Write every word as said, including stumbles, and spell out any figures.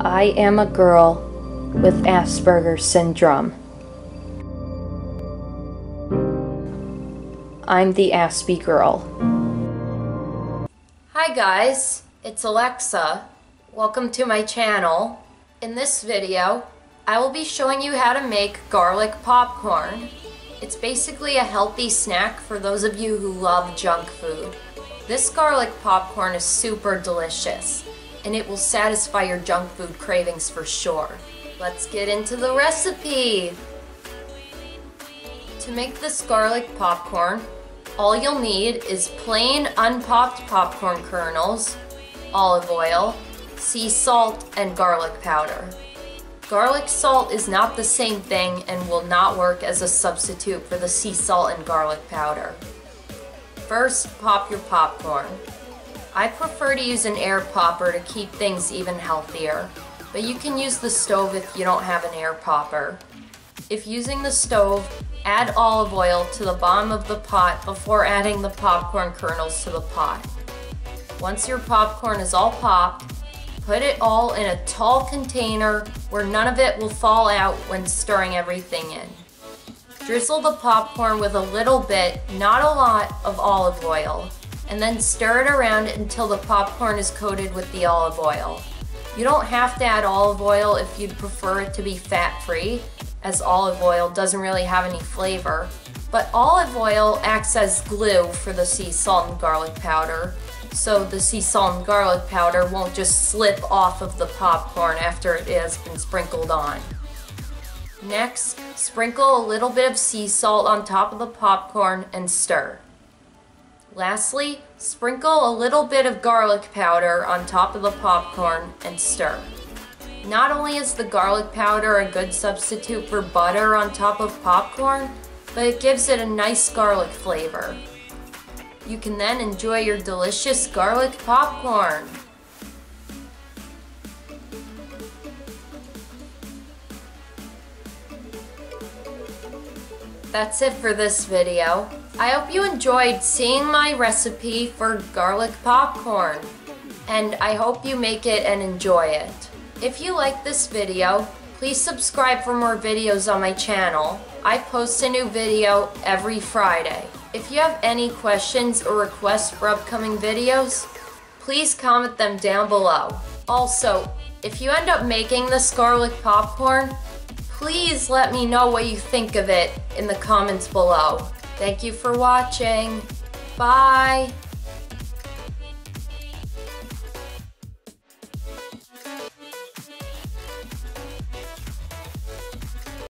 I am a girl with Asperger's syndrome. I'm the Aspie girl. Hi guys, it's Alexa. Welcome to my channel. In this video, I will be showing you how to make garlic popcorn. It's basically a healthy snack for those of you who love junk food. This garlic popcorn is super delicious, and it will satisfy your junk food cravings for sure. Let's get into the recipe! To make this garlic popcorn, all you'll need is plain unpopped popcorn kernels, olive oil, sea salt, and garlic powder. Garlic salt is not the same thing and will not work as a substitute for the sea salt and garlic powder. First, pop your popcorn. I prefer to use an air popper to keep things even healthier, but you can use the stove if you don't have an air popper. If using the stove, add olive oil to the bottom of the pot before adding the popcorn kernels to the pot. Once your popcorn is all popped, put it all in a tall container where none of it will fall out when stirring everything in. Drizzle the popcorn with a little bit, not a lot, of olive oil, and then stir it around until the popcorn is coated with the olive oil. You don't have to add olive oil if you'd prefer it to be fat-free, as olive oil doesn't really have any flavor, but olive oil acts as glue for the sea salt and garlic powder, so the sea salt and garlic powder won't just slip off of the popcorn after it has been sprinkled on. Next, sprinkle a little bit of sea salt on top of the popcorn and stir. Lastly, sprinkle a little bit of garlic powder on top of the popcorn and stir. Not only is the garlic powder a good substitute for butter on top of popcorn, but it gives it a nice garlic flavor. You can then enjoy your delicious garlic popcorn. That's it for this video. I hope you enjoyed seeing my recipe for garlic popcorn, and I hope you make it and enjoy it. If you like this video, please subscribe for more videos on my channel. I post a new video every Friday. If you have any questions or requests for upcoming videos, please comment them down below. Also, if you end up making this garlic popcorn, please let me know what you think of it in the comments below. Thank you for watching. Bye!